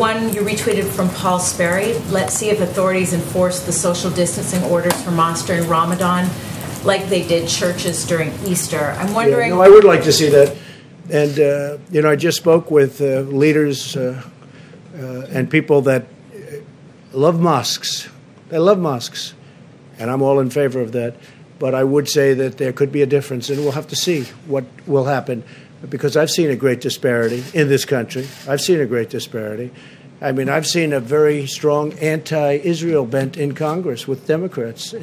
one you retweeted from Paul Sperry, let's see if authorities enforce the social distancing orders for mosques during Ramadan like they did churches during Easter. I'm wondering... Yeah, no, I would like to see that. And, you know, I just spoke with leaders and people that love mosques. They love mosques. And I'm all in favor of that. But I would say that there could be a difference, and we'll have to see what will happen, because I've seen a great disparity in this country. I've seen a great disparity. I mean, I've seen a very strong anti-Israel bent in Congress with Democrats.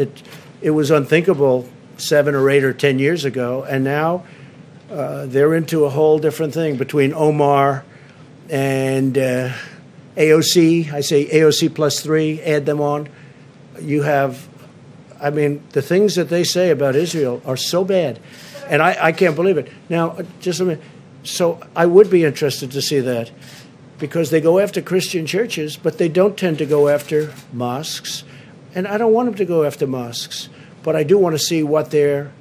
It was unthinkable 7 or 8 or 10 years ago, and now they're into a whole different thing between Omar and AOC. I say AOC plus 3, add them on. You have... I mean, the things that they say about Israel are so bad, and I can't believe it. Now, just a minute. So I would be interested to see that, because they go after Christian churches, but they don't tend to go after mosques, and I don't want them to go after mosques, but I do want to see what their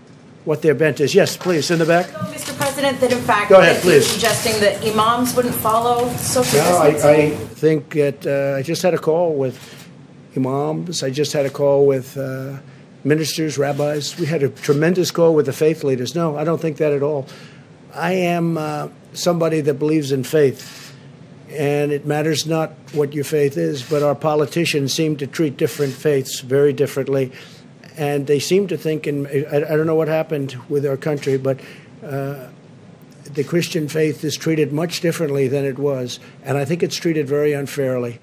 bent is. Yes, please, in the back. So, Mr. President, that in fact, go ahead, please. Suggesting that imams wouldn't follow social distancing. I think that I just had a call with imams. I just had a call with ministers, rabbis. We had a tremendous call with the faith leaders. No, I don't think that at all. I am somebody that believes in faith, and it matters not what your faith is, but our politicians seem to treat different faiths very differently, and they seem to think, and I don't know what happened with our country, but the Christian faith is treated much differently than it was, and I think it's treated very unfairly.